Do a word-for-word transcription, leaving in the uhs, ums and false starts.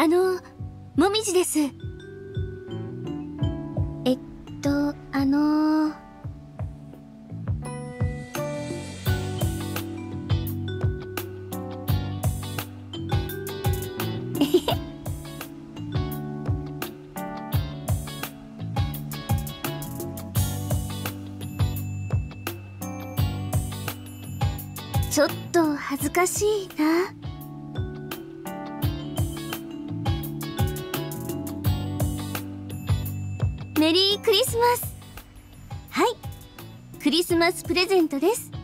あの、もみじです。えっと、あのー、えへへ。ちょっと恥ずかしいな。メリークリスマス。はい、クリスマスプレゼントです。